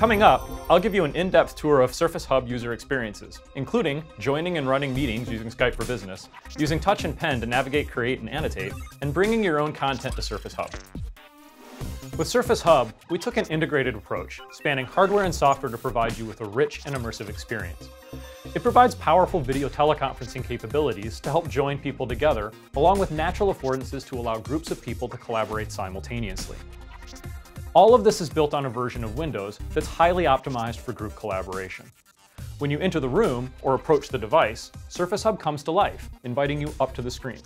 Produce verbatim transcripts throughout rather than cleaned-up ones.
Coming up, I'll give you an in-depth tour of Surface Hub user experiences, including joining and running meetings using Skype for Business, using touch and pen to navigate, create, and annotate, and bringing your own content to Surface Hub. With Surface Hub, we took an integrated approach, spanning hardware and software to provide you with a rich and immersive experience. It provides powerful video teleconferencing capabilities to help join people together, along with natural affordances to allow groups of people to collaborate simultaneously. All of this is built on a version of Windows that's highly optimized for group collaboration. When you enter the room or approach the device, Surface Hub comes to life, inviting you up to the screen.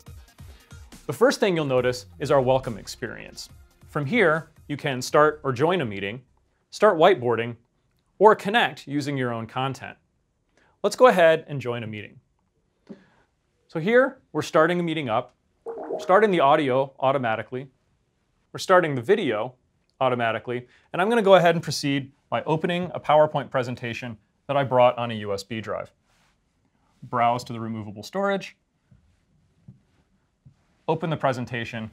The first thing you'll notice is our welcome experience. From here, you can start or join a meeting, start whiteboarding, or connect using your own content. Let's go ahead and join a meeting. So here, we're starting a meeting up, we're starting the audio automatically, we're starting the video automatically, and I'm going to go ahead and proceed by opening a PowerPoint presentation that I brought on a U S B drive. Browse to the removable storage, open the presentation,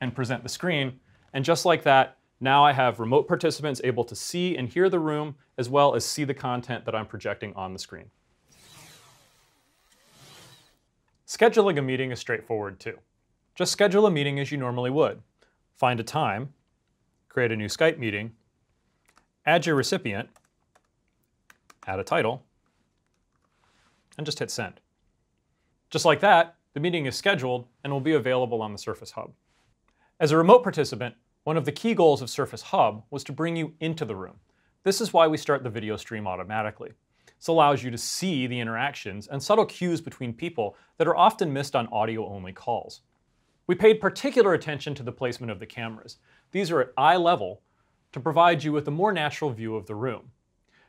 and present the screen. And just like that, now I have remote participants able to see and hear the room, as well as see the content that I'm projecting on the screen. Scheduling a meeting is straightforward too. Just schedule a meeting as you normally would. Find a time, create a new Skype meeting, add your recipient, add a title, and just hit send. Just like that, the meeting is scheduled and will be available on the Surface Hub. As a remote participant, one of the key goals of Surface Hub was to bring you into the room. This is why we start the video stream automatically. This allows you to see the interactions and subtle cues between people that are often missed on audio-only calls. We paid particular attention to the placement of the cameras. These are at eye level to provide you with a more natural view of the room.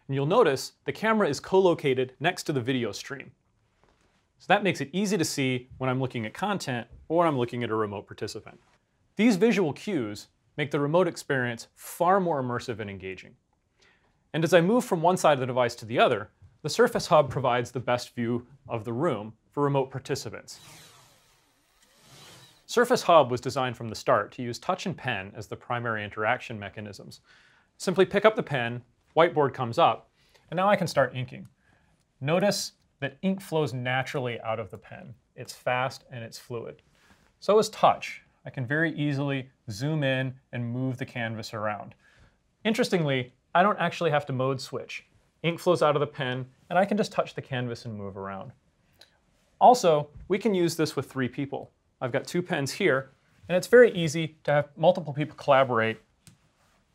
And you'll notice the camera is co-located next to the video stream. So that makes it easy to see when I'm looking at content or I'm looking at a remote participant. These visual cues make the remote experience far more immersive and engaging. And as I move from one side of the device to the other, the Surface Hub provides the best view of the room for remote participants. Surface Hub was designed from the start to use touch and pen as the primary interaction mechanisms. Simply pick up the pen, whiteboard comes up, and now I can start inking. Notice that ink flows naturally out of the pen. It's fast and it's fluid. So is touch. I can very easily zoom in and move the canvas around. Interestingly, I don't actually have to mode switch. Ink flows out of the pen, and I can just touch the canvas and move around. Also, we can use this with three people. I've got two pens here, and it's very easy to have multiple people collaborate.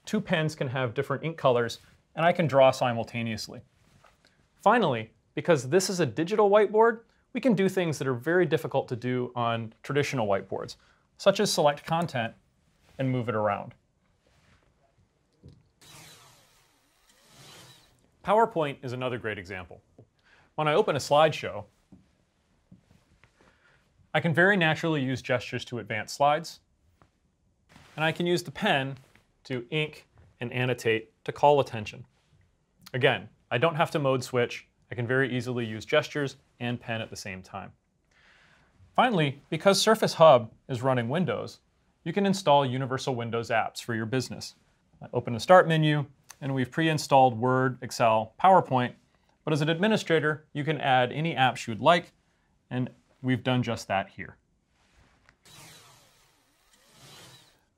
Two pens can have different ink colors, and I can draw simultaneously. Finally, because this is a digital whiteboard, we can do things that are very difficult to do on traditional whiteboards, such as select content and move it around. PowerPoint is another great example. When I open a slideshow, I can very naturally use gestures to advance slides, and I can use the pen to ink and annotate to call attention. Again, I don't have to mode switch. I can very easily use gestures and pen at the same time. Finally, because Surface Hub is running Windows, you can install Universal Windows apps for your business. I open the Start menu, and we've pre-installed Word, Excel, PowerPoint. But as an administrator, you can add any apps you'd like, and we've done just that here.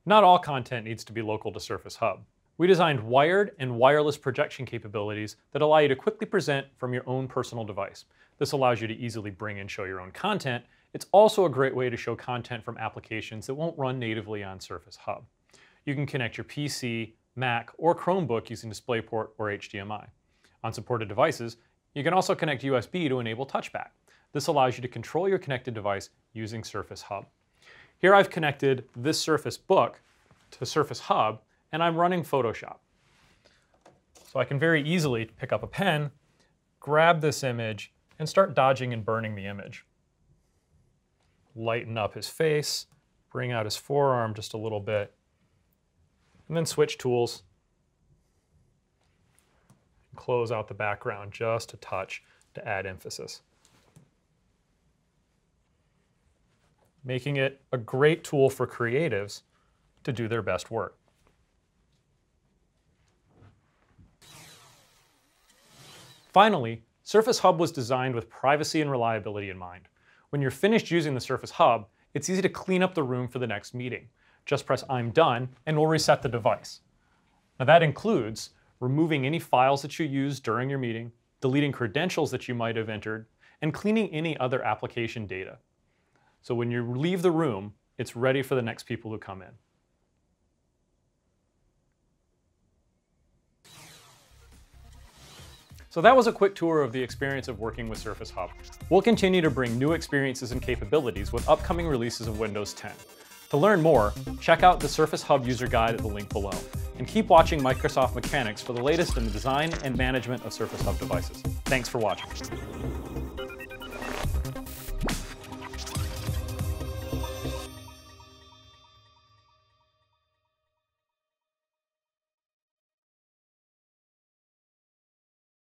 Not all content needs to be local to Surface Hub. We designed wired and wireless projection capabilities that allow you to quickly present from your own personal device. This allows you to easily bring and show your own content. It's also a great way to show content from applications that won't run natively on Surface Hub. You can connect your P C, Mac, or Chromebook using DisplayPort or H D M I. On supported devices, you can also connect U S B to enable touchback. This allows you to control your connected device using Surface Hub. Here I've connected this Surface Book to Surface Hub, and I'm running Photoshop. So I can very easily pick up a pen, grab this image, and start dodging and burning the image. Lighten up his face, bring out his forearm just a little bit, and then switch tools. Close out the background just a touch to add emphasis. Making it a great tool for creatives to do their best work. Finally, Surface Hub was designed with privacy and reliability in mind. When you're finished using the Surface Hub, it's easy to clean up the room for the next meeting. Just press I'm done, and we'll reset the device. Now that includes removing any files that you used during your meeting, deleting credentials that you might have entered, and cleaning any other application data. So when you leave the room, it's ready for the next people who come in. So that was a quick tour of the experience of working with Surface Hub. We'll continue to bring new experiences and capabilities with upcoming releases of Windows ten. To learn more, check out the Surface Hub user guide at the link below, and keep watching Microsoft Mechanics for the latest in the design and management of Surface Hub devices. Thanks for watching.